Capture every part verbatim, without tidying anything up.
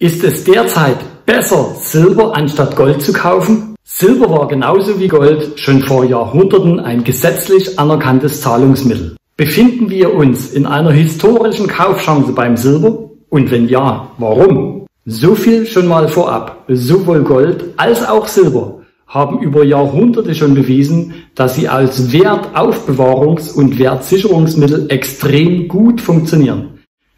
Ist es derzeit besser, Silber anstatt Gold zu kaufen? Silber war genauso wie Gold schon vor Jahrhunderten ein gesetzlich anerkanntes Zahlungsmittel. Befinden wir uns in einer historischen Kaufchance beim Silber? Und wenn ja, warum? So viel schon mal vorab. Sowohl Gold als auch Silber haben über Jahrhunderte schon bewiesen, dass sie als Wertaufbewahrungs- und Wertsicherungsmittel extrem gut funktionieren.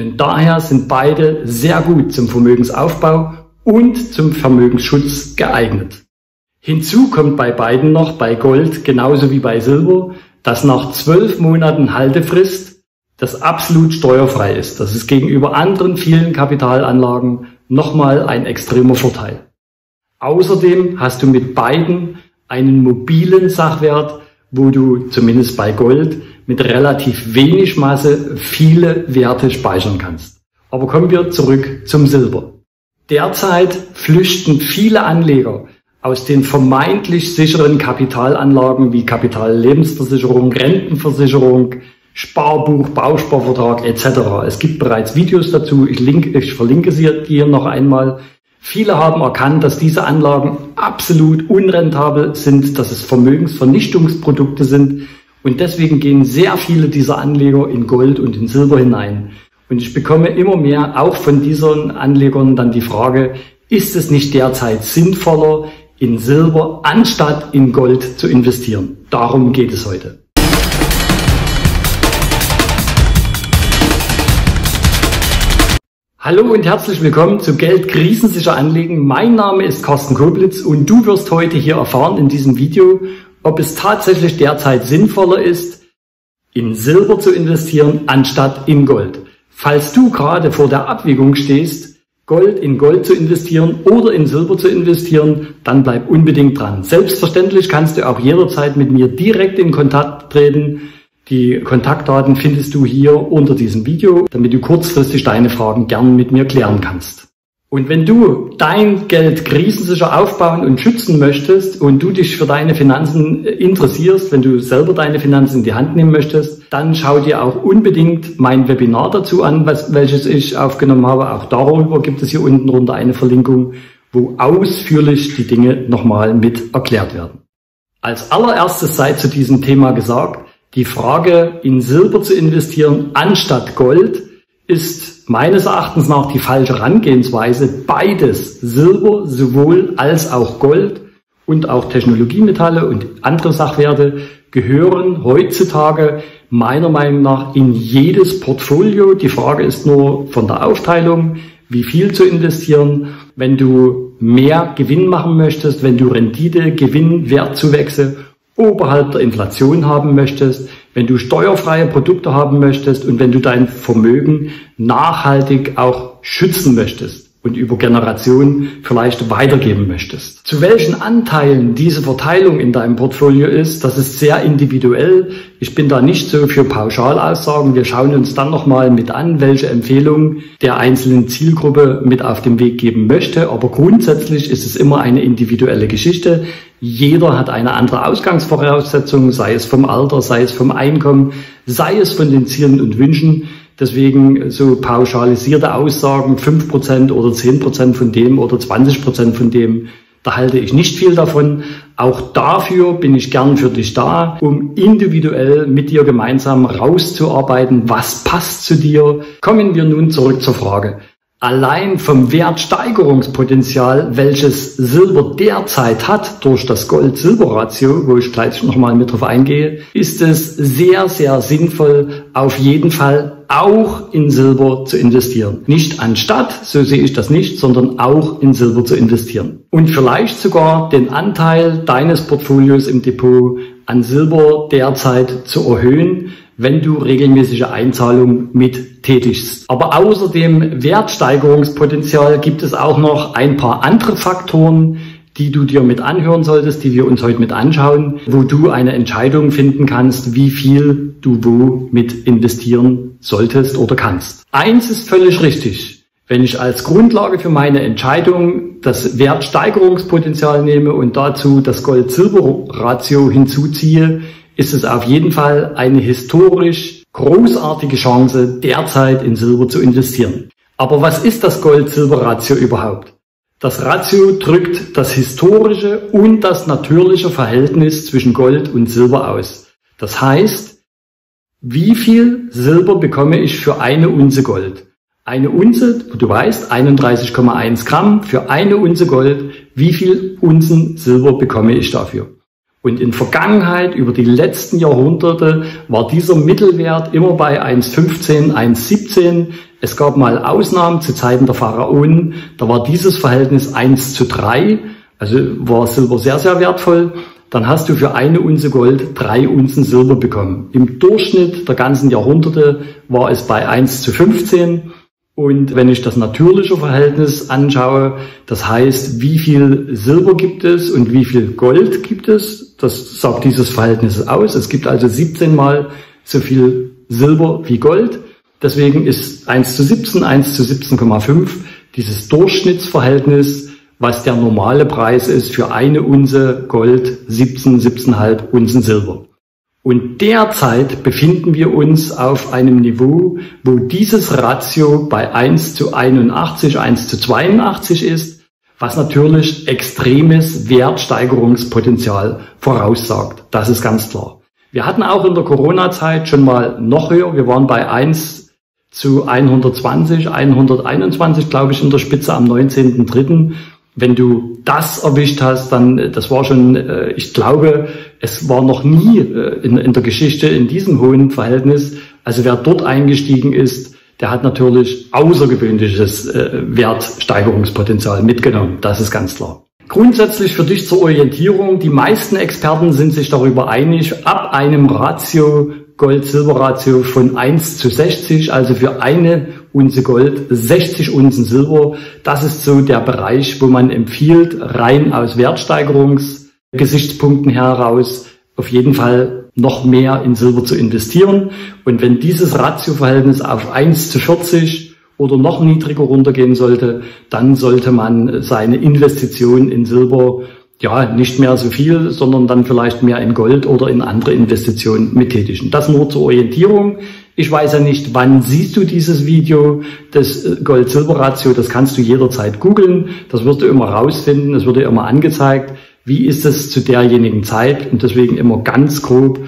Und daher sind beide sehr gut zum Vermögensaufbau und zum Vermögensschutz geeignet. Hinzu kommt bei beiden noch bei Gold genauso wie bei Silber, dass nach zwölf Monaten Haltefrist das absolut steuerfrei ist. Das ist gegenüber anderen vielen Kapitalanlagen nochmal ein extremer Vorteil. Außerdem hast du mit beiden einen mobilen Sachwert, wo du zumindest bei Gold mit relativ wenig Masse viele Werte speichern kannst. Aber kommen wir zurück zum Silber. Derzeit flüchten viele Anleger aus den vermeintlich sicheren Kapitalanlagen wie Kapitallebensversicherung, Rentenversicherung, Sparbuch, Bausparvertrag et cetera. Es gibt bereits Videos dazu, ich, link, ich verlinke sie hier noch einmal. Viele haben erkannt, dass diese Anlagen absolut unrentabel sind, dass es Vermögensvernichtungsprodukte sind und deswegen gehen sehr viele dieser Anleger in Gold und in Silber hinein. Und ich bekomme immer mehr auch von diesen Anlegern dann die Frage, ist es nicht derzeit sinnvoller, in Silber anstatt in Gold zu investieren? Darum geht es heute. Hallo und herzlich willkommen zu Geld krisensicher anlegen. Mein Name ist Carsten Koblitz und du wirst heute hier erfahren in diesem Video, ob es tatsächlich derzeit sinnvoller ist, in Silber zu investieren anstatt in Gold. Falls du gerade vor der Abwägung stehst, Gold in Gold zu investieren oder in Silber zu investieren, dann bleib unbedingt dran. Selbstverständlich kannst du auch jederzeit mit mir direkt in Kontakt treten. Die Kontaktdaten findest du hier unter diesem Video, damit du kurzfristig deine Fragen gern mit mir klären kannst. Und wenn du dein Geld krisensicher aufbauen und schützen möchtest und du dich für deine Finanzen interessierst, wenn du selber deine Finanzen in die Hand nehmen möchtest, dann schau dir auch unbedingt mein Webinar dazu an, was, welches ich aufgenommen habe. Auch darüber gibt es hier unten runter eine Verlinkung, wo ausführlich die Dinge nochmal mit erklärt werden. Als allererstes sei zu diesem Thema gesagt, die Frage, in Silber zu investieren anstatt Gold, ist meines Erachtens nach die falsche Herangehensweise. Beides, Silber sowohl als auch Gold und auch Technologiemetalle und andere Sachwerte, gehören heutzutage meiner Meinung nach in jedes Portfolio. Die Frage ist nur von der Aufteilung, wie viel zu investieren. Wenn du mehr Gewinn machen möchtest, wenn du Rendite, Gewinn, Wertzuwächse oberhalb der Inflation haben möchtest, wenn du steuerfreie Produkte haben möchtest und wenn du dein Vermögen nachhaltig auch schützen möchtest und über Generationen vielleicht weitergeben möchtest. Zu welchen Anteilen diese Verteilung in deinem Portfolio ist, das ist sehr individuell. Ich bin da nicht so für Pauschalaussagen. Wir schauen uns dann nochmal mit an, welche Empfehlungen der einzelnen Zielgruppe mit auf den Weg geben möchte. Aber grundsätzlich ist es immer eine individuelle Geschichte. Jeder hat eine andere Ausgangsvoraussetzung, sei es vom Alter, sei es vom Einkommen, sei es von den Zielen und Wünschen. Deswegen so pauschalisierte Aussagen, fünf Prozent oder zehn Prozent von dem oder zwanzig Prozent von dem, da halte ich nicht viel davon. Auch dafür bin ich gern für dich da, um individuell mit dir gemeinsam rauszuarbeiten, was passt zu dir. Kommen wir nun zurück zur Frage. Allein vom Wertsteigerungspotenzial, welches Silber derzeit hat durch das Gold-Silber-Ratio, wo ich gleich nochmal mit drauf eingehe, ist es sehr, sehr sinnvoll, auf jeden Fall auch in Silber zu investieren. Nicht anstatt, so sehe ich das nicht, sondern auch in Silber zu investieren. Und vielleicht sogar den Anteil deines Portfolios im Depot an Silber derzeit zu erhöhen, wenn du regelmäßige Einzahlungen mit tätigst. Aber außer dem Wertsteigerungspotenzial gibt es auch noch ein paar andere Faktoren, die du dir mit anhören solltest, die wir uns heute mit anschauen, wo du eine Entscheidung finden kannst, wie viel du wo mit investieren solltest oder kannst. Eins ist völlig richtig. Wenn ich als Grundlage für meine Entscheidung das Wertsteigerungspotenzial nehme und dazu das Gold-Silber-Ratio hinzuziehe, ist es auf jeden Fall eine historisch großartige Chance, derzeit in Silber zu investieren. Aber was ist das Gold-Silber-Ratio überhaupt? Das Ratio drückt das historische und das natürliche Verhältnis zwischen Gold und Silber aus. Das heißt, wie viel Silber bekomme ich für eine Unze Gold? Eine Unze, du weißt, einunddreißig Komma eins Gramm für eine Unze Gold, wie viel Unzen Silber bekomme ich dafür? Und in Vergangenheit, über die letzten Jahrhunderte, war dieser Mittelwert immer bei eins Komma fünfzehn, eins Komma siebzehn. Es gab mal Ausnahmen zu Zeiten der Pharaonen, da war dieses Verhältnis eins zu drei, also war Silber sehr, sehr wertvoll. Dann hast du für eine Unze Gold drei Unzen Silber bekommen. Im Durchschnitt der ganzen Jahrhunderte war es bei eins zu fünfzehn. Und wenn ich das natürliche Verhältnis anschaue, das heißt, wie viel Silber gibt es und wie viel Gold gibt es, das sagt dieses Verhältnis aus. Es gibt also siebzehn mal so viel Silber wie Gold. Deswegen ist eins zu siebzehn, eins zu siebzehn Komma fünf dieses Durchschnittsverhältnis, was der normale Preis ist für eine Unze Gold, siebzehn, siebzehn Komma fünf Unzen Silber. Und derzeit befinden wir uns auf einem Niveau, wo dieses Ratio bei eins zu einundachtzig, eins zu zweiundachtzig ist, was natürlich extremes Wertsteigerungspotenzial voraussagt. Das ist ganz klar. Wir hatten auch in der Corona-Zeit schon mal noch höher. Wir waren bei eins zu hundertzwanzig, hunderteinundzwanzig, glaube ich, in der Spitze am neunzehnten dritten Wenn du das erwischt hast, dann, das war schon, ich glaube, es war noch nie in, in der Geschichte in diesem hohen Verhältnis. Also wer dort eingestiegen ist, der hat natürlich außergewöhnliches Wertsteigerungspotenzial mitgenommen. Das ist ganz klar. Grundsätzlich für dich zur Orientierung, die meisten Experten sind sich darüber einig, ab einem Ratio, Gold-Silber-Ratio von eins zu sechzig, also für eine Unze Gold, sechzig Unzen Silber. Das ist so der Bereich, wo man empfiehlt, rein aus Wertsteigerungsgesichtspunkten heraus, auf jeden Fall noch mehr in Silber zu investieren. Und wenn dieses Ratio-Verhältnis auf eins zu vierzig oder noch niedriger runtergehen sollte, dann sollte man seine Investition in Silber ja, nicht mehr so viel, sondern dann vielleicht mehr in Gold oder in andere Investitionen mittätigen. Das nur zur Orientierung. Ich weiß ja nicht, wann siehst du dieses Video, das Gold-Silber-Ratio, das kannst du jederzeit googeln, das wirst du immer rausfinden, das wird dir immer angezeigt, wie ist es zu derjenigen Zeit, und deswegen immer ganz grob,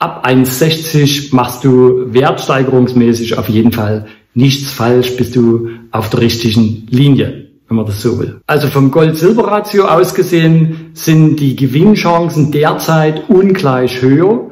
ab eins Komma sechzig machst du wertsteigerungsmäßig auf jeden Fall nichts falsch, bist du auf der richtigen Linie, wenn man das so will. Also vom Gold-Silber-Ratio aus gesehen sind die Gewinnchancen derzeit ungleich höher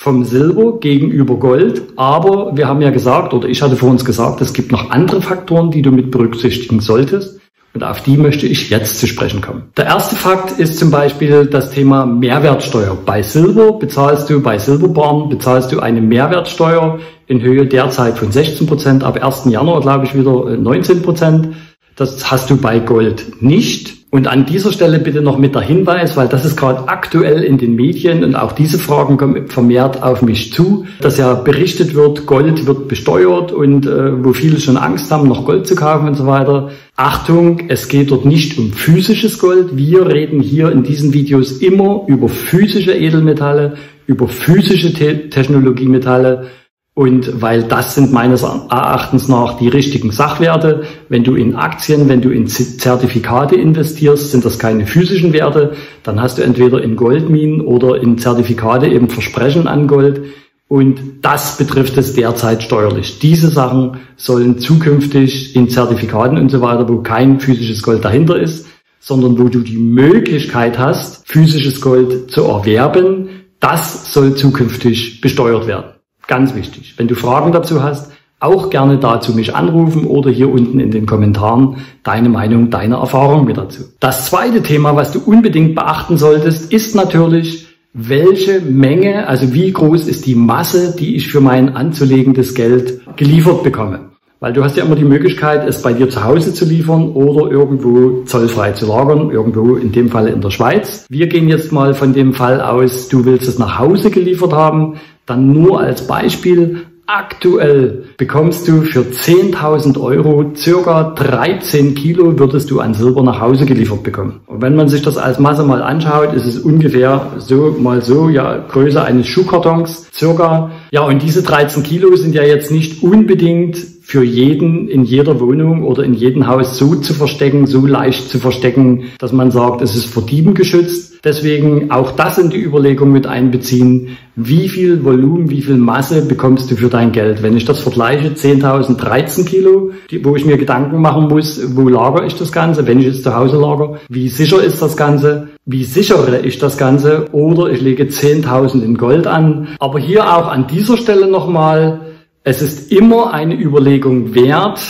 vom Silber gegenüber Gold. Aber wir haben ja gesagt, oder ich hatte vor uns gesagt, es gibt noch andere Faktoren, die du mit berücksichtigen solltest. Und auf die möchte ich jetzt zu sprechen kommen. Der erste Fakt ist zum Beispiel das Thema Mehrwertsteuer. Bei Silber bezahlst du, bei Silberbarren bezahlst du eine Mehrwertsteuer in Höhe derzeit von sechzehn Prozent, ab ersten Januar glaube ich wieder neunzehn Prozent. Das hast du bei Gold nicht. Und an dieser Stelle bitte noch mit der Hinweis, weil das ist gerade aktuell in den Medien und auch diese Fragen kommen vermehrt auf mich zu, dass ja berichtet wird, Gold wird besteuert und äh, wo viele schon Angst haben, noch Gold zu kaufen und so weiter. Achtung, es geht dort nicht um physisches Gold. Wir reden hier in diesen Videos immer über physische Edelmetalle, über physische Te- Technologiemetalle. Und weil das sind meines Erachtens nach die richtigen Sachwerte. Wenn du in Aktien, wenn du in Zertifikate investierst, sind das keine physischen Werte. Dann hast du entweder in Goldminen oder in Zertifikate eben Versprechen an Gold. Und das betrifft es derzeit steuerlich. Diese Sachen sollen zukünftig in Zertifikaten und so weiter, wo kein physisches Gold dahinter ist, sondern wo du die Möglichkeit hast, physisches Gold zu erwerben, das soll zukünftig besteuert werden. Ganz wichtig. Wenn du Fragen dazu hast, auch gerne dazu mich anrufen oder hier unten in den Kommentaren deine Meinung, deine Erfahrung mit dazu. Das zweite Thema, was du unbedingt beachten solltest, ist natürlich, welche Menge, also wie groß ist die Masse, die ich für mein anzulegendes Geld geliefert bekomme. Weil du hast ja immer die Möglichkeit, es bei dir zu Hause zu liefern oder irgendwo zollfrei zu lagern, irgendwo in dem Fall in der Schweiz. Wir gehen jetzt mal von dem Fall aus, du willst es nach Hause geliefert haben. Dann nur als Beispiel, aktuell bekommst du für zehntausend Euro circa dreizehn Kilo würdest du an Silber nach Hause geliefert bekommen. Und wenn man sich das als Masse mal anschaut, ist es ungefähr so mal so, ja, Größe eines Schuhkartons circa. Ja, und diese dreizehn Kilo sind ja jetzt nicht unbedingt für jeden in jeder Wohnung oder in jedem Haus so zu verstecken, so leicht zu verstecken, dass man sagt, es ist vor Dieben geschützt. Deswegen auch das in die Überlegung mit einbeziehen, wie viel Volumen, wie viel Masse bekommst du für dein Geld. Wenn ich das vergleiche, zehntausend, dreizehn Kilo, die, wo ich mir Gedanken machen muss, wo lagere ich das Ganze, wenn ich es zu Hause lagere, wie sicher ist das Ganze, wie sichere ich das Ganze, oder ich lege zehntausend in Gold an. Aber hier auch an dieser Stelle nochmal, es ist immer eine Überlegung wert.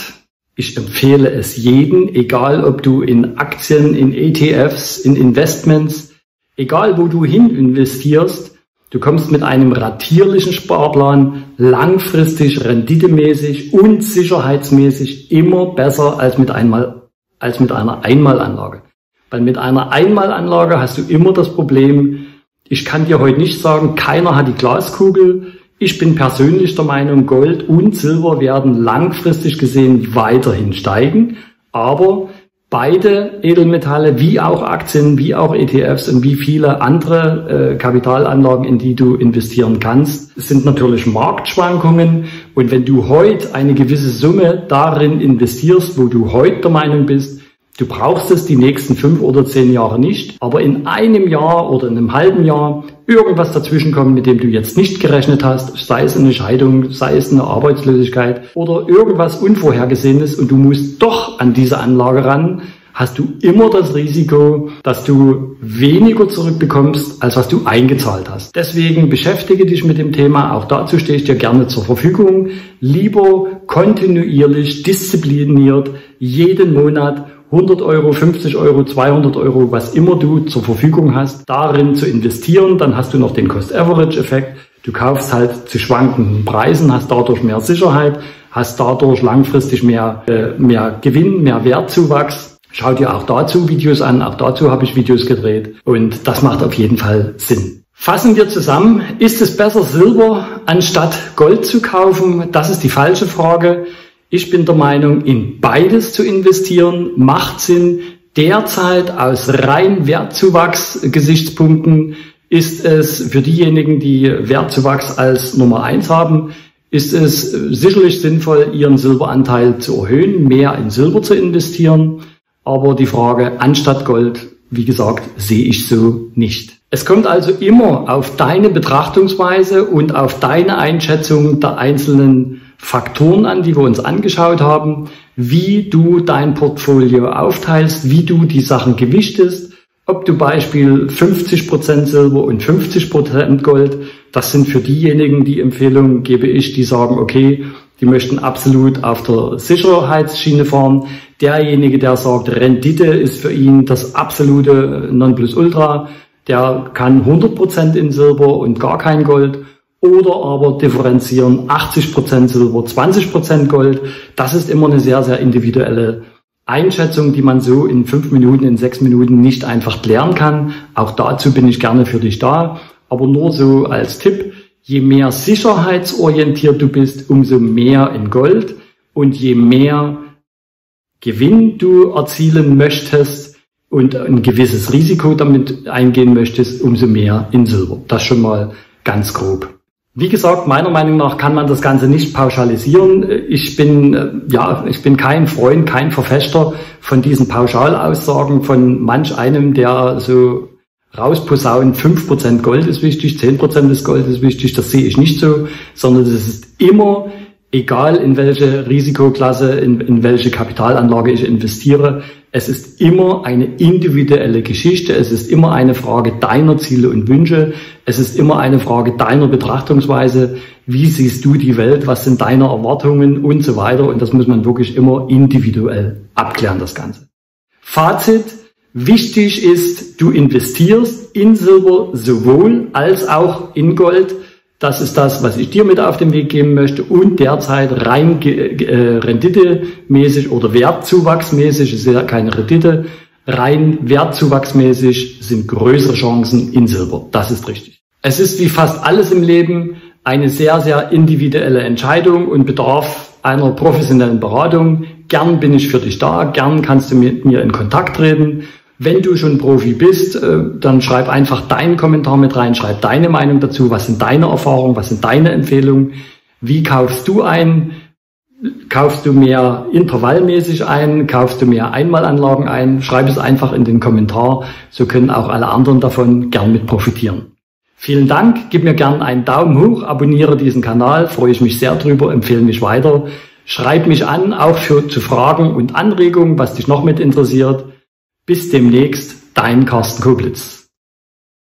Ich empfehle es jedem, egal ob du in Aktien, in E T Fs, in Investments, egal wo du hin investierst, du kommst mit einem ratierlichen Sparplan langfristig, renditemäßig und sicherheitsmäßig immer besser als mit, einmal, als mit einer Einmalanlage. Weil mit einer Einmalanlage hast du immer das Problem, ich kann dir heute nicht sagen, keiner hat die Glaskugel. Ich bin persönlich der Meinung, Gold und Silber werden langfristig gesehen weiterhin steigen, aber beide Edelmetalle, wie auch Aktien, wie auch E T Fs und wie viele andere äh, Kapitalanlagen, in die du investieren kannst, sind natürlich Marktschwankungen. Und wenn du heute eine gewisse Summe darin investierst, wo du heute der Meinung bist, du brauchst es die nächsten fünf oder zehn Jahre nicht, aber in einem Jahr oder in einem halben Jahr irgendwas dazwischen kommt, mit dem du jetzt nicht gerechnet hast, sei es eine Scheidung, sei es eine Arbeitslosigkeit oder irgendwas Unvorhergesehenes, und du musst doch an diese Anlage ran, hast du immer das Risiko, dass du weniger zurückbekommst, als was du eingezahlt hast. Deswegen beschäftige dich mit dem Thema, auch dazu stehe ich dir gerne zur Verfügung. Lieber kontinuierlich, diszipliniert, jeden Monat hundert Euro, fünfzig Euro, zweihundert Euro, was immer du zur Verfügung hast, darin zu investieren. Dann hast du noch den Cost-Average-Effekt. Du kaufst halt zu schwankenden Preisen, hast dadurch mehr Sicherheit, hast dadurch langfristig mehr, äh, mehr Gewinn, mehr Wertzuwachs. Schau dir auch dazu Videos an, auch dazu habe ich Videos gedreht, und das macht auf jeden Fall Sinn. Fassen wir zusammen, ist es besser, Silber anstatt Gold zu kaufen? Das ist die falsche Frage. Ich bin der Meinung, in beides zu investieren macht Sinn. Derzeit aus rein Wertzuwachs-Gesichtspunkten ist es für diejenigen, die Wertzuwachs als Nummer eins haben, ist es sicherlich sinnvoll, ihren Silberanteil zu erhöhen, mehr in Silber zu investieren. Aber die Frage anstatt Gold, wie gesagt, sehe ich so nicht. Es kommt also immer auf deine Betrachtungsweise und auf deine Einschätzung der einzelnen Faktoren an, die wir uns angeschaut haben, wie du dein Portfolio aufteilst, wie du die Sachen gewichtest, ob du Beispiel fünfzig Prozent Silber und fünfzig Prozent Gold, das sind für diejenigen, die Empfehlung gebe ich, die sagen, okay, die möchten absolut auf der Sicherheitsschiene fahren. Derjenige, der sagt, Rendite ist für ihn das absolute Nonplusultra, der kann hundert Prozent in Silber und gar kein Gold. Oder aber differenzieren achtzig Prozent Silber, zwanzig Prozent Gold. Das ist immer eine sehr, sehr individuelle Einschätzung, die man so in fünf Minuten, in sechs Minuten nicht einfach klären kann. Auch dazu bin ich gerne für dich da. Aber nur so als Tipp, je mehr sicherheitsorientiert du bist, umso mehr in Gold. Und je mehr Gewinn du erzielen möchtest und ein gewisses Risiko damit eingehen möchtest, umso mehr in Silber. Das schon mal ganz grob. Wie gesagt, meiner Meinung nach kann man das Ganze nicht pauschalisieren. Ich bin, ja, ich bin kein Freund, kein Verfechter von diesen Pauschalaussagen von manch einem, der so rausposaunt, fünf Prozent Gold ist wichtig, zehn Prozent des Gold ist wichtig. Das sehe ich nicht so, sondern es ist immer, egal in welche Risikoklasse, in, in welche Kapitalanlage ich investiere, es ist immer eine individuelle Geschichte, es ist immer eine Frage deiner Ziele und Wünsche, es ist immer eine Frage deiner Betrachtungsweise, wie siehst du die Welt, was sind deine Erwartungen und so weiter, und das muss man wirklich immer individuell abklären, das Ganze. Fazit, wichtig ist, du investierst in Silber sowohl als auch in Gold. Das ist das, was ich dir mit auf den Weg geben möchte, und derzeit rein äh, renditemäßig oder wertzuwachsmäßig, ist ja keine Rendite, rein wertzuwachsmäßig sind größere Chancen in Silber. Das ist richtig. Es ist wie fast alles im Leben eine sehr, sehr individuelle Entscheidung und bedarf einer professionellen Beratung. Gern bin ich für dich da, gern kannst du mit mir in Kontakt treten. Wenn du schon Profi bist, dann schreib einfach deinen Kommentar mit rein, schreib deine Meinung dazu, was sind deine Erfahrungen, was sind deine Empfehlungen, wie kaufst du ein, kaufst du mehr intervallmäßig ein, kaufst du mehr Einmalanlagen ein, schreib es einfach in den Kommentar, so können auch alle anderen davon gern mit profitieren. Vielen Dank, gib mir gern einen Daumen hoch, abonniere diesen Kanal, freue ich mich sehr drüber, empfehle mich weiter. Schreib mich an, auch für, zu Fragen und Anregungen, was dich noch mit interessiert. Bis demnächst, dein Carsten Koblitz.